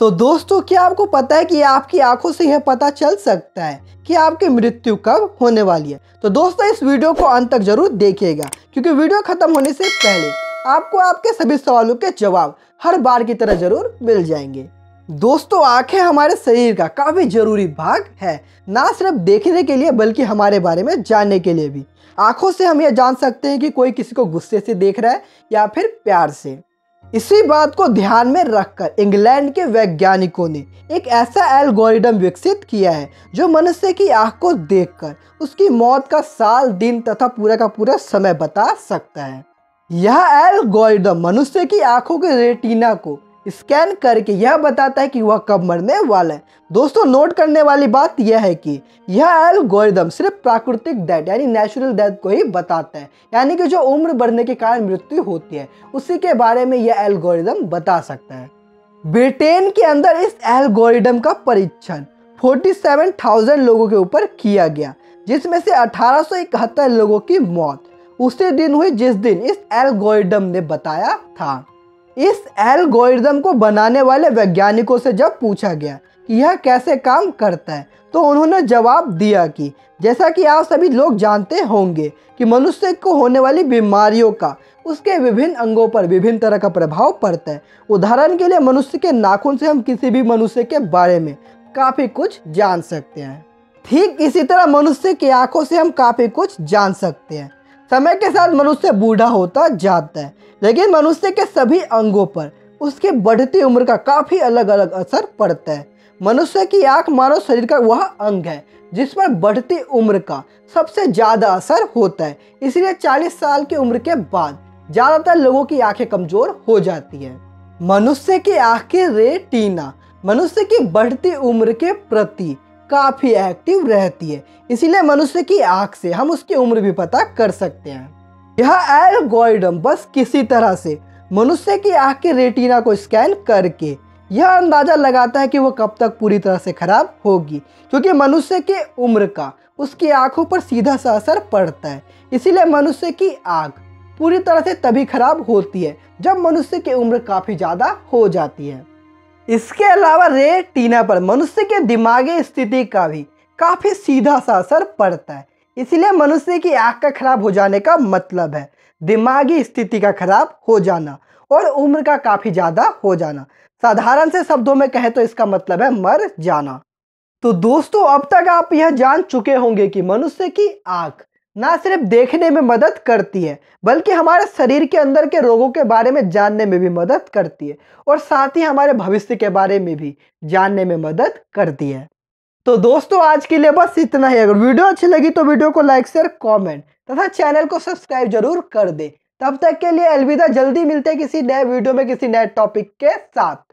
तो दोस्तों क्या आपको पता है कि आपकी आंखों से यह पता चल सकता है कि आपकी मृत्यु कब होने वाली है। तो दोस्तों इस वीडियो को अंत तक जरूर देखिएगा, क्योंकि वीडियो खत्म होने से पहले आपको आपके सभी सवालों के जवाब हर बार की तरह जरूर मिल जाएंगे। दोस्तों आंखें हमारे शरीर का काफ़ी जरूरी भाग है, ना सिर्फ देखने के लिए बल्कि हमारे बारे में जानने के लिए भी। आंखों से हम यह जान सकते हैं कि कोई किसी को गुस्से से देख रहा है या फिर प्यार से। इसी बात को ध्यान में रखकर इंग्लैंड के वैज्ञानिकों ने एक ऐसा एल्गोरिदम विकसित किया है जो मनुष्य की आंख को देखकर उसकी मौत का साल, दिन तथा पूरा का पूरा समय बता सकता है। यह एल्गोरिदम मनुष्य की आंखों के रेटिना को स्कैन करके यह बताता है कि वह कब मरने वाला है। दोस्तों नोट करने वाली बात यह है कि यह एल्गोरिदम सिर्फ प्राकृतिक डेथ यानी नेचुरल डेथ को ही बताता है, यानी कि जो उम्र बढ़ने के कारण मृत्यु होती है उसी के बारे में यह एल्गोरिदम बता सकता है। ब्रिटेन के अंदर इस एल्गोरिदम का परीक्षण 47,000 लोगों के ऊपर किया गया, जिसमें से 1871 लोगों की मौत उसी दिन हुई जिस दिन इस एल्गोरिदम ने बताया था। इस एल्गोरिदम को बनाने वाले वैज्ञानिकों से जब पूछा गया कि यह कैसे काम करता है, तो उन्होंने जवाब दिया कि जैसा कि आप सभी लोग जानते होंगे कि मनुष्य को होने वाली बीमारियों का उसके विभिन्न अंगों पर विभिन्न तरह का प्रभाव पड़ता है। उदाहरण के लिए मनुष्य के नाखून से हम किसी भी मनुष्य के बारे में काफ़ी कुछ जान सकते हैं। ठीक इसी तरह मनुष्य की आँखों से हम काफ़ी कुछ जान सकते हैं। समय के साथ मनुष्य बूढ़ा होता जाता है, लेकिन मनुष्य के सभी अंगों पर उसके बढ़ती उम्र का काफ़ी अलग अलग असर पड़ता है। मनुष्य की आंख मानव शरीर का वह अंग है जिस पर बढ़ती उम्र का सबसे ज़्यादा असर होता है, इसलिए 40 साल की उम्र के बाद ज़्यादातर लोगों की आंखें कमज़ोर हो जाती हैं। मनुष्य की आँख के रेटिना मनुष्य की बढ़ती उम्र के प्रति काफ़ी एक्टिव रहती है, इसीलिए मनुष्य की आंख से हम उसकी उम्र भी पता कर सकते हैं। यह एल्गोरिदम बस किसी तरह से मनुष्य की आंख के रेटिना को स्कैन करके यह अंदाज़ा लगाता है कि वह कब तक पूरी तरह से खराब होगी, क्योंकि मनुष्य के उम्र का उसकी आंखों पर सीधा सा असर पड़ता है। इसीलिए मनुष्य की आंख पूरी तरह से तभी खराब होती है जब मनुष्य की उम्र काफ़ी ज़्यादा हो जाती है। इसके अलावा रेटिना पर मनुष्य के दिमागी स्थिति का भी काफ़ी सीधा सा असर पड़ता है, इसलिए मनुष्य की आँख का खराब हो जाने का मतलब है दिमागी स्थिति का खराब हो जाना और उम्र का काफ़ी ज़्यादा हो जाना। साधारण से शब्दों में कहें तो इसका मतलब है मर जाना। तो दोस्तों अब तक आप यह जान चुके होंगे कि मनुष्य की आँख ना सिर्फ देखने में मदद करती है बल्कि हमारे शरीर के अंदर के रोगों के बारे में जानने में भी मदद करती है और साथ ही हमारे भविष्य के बारे में भी जानने में मदद करती है। तो दोस्तों आज के लिए बस इतना ही। अगर वीडियो अच्छी लगी तो वीडियो को लाइक, शेयर, कमेंट तथा चैनल को सब्सक्राइब जरूर कर दें। तब तक के लिए अलविदा, जल्दी मिलते हैं किसी नए वीडियो में किसी नए टॉपिक के साथ।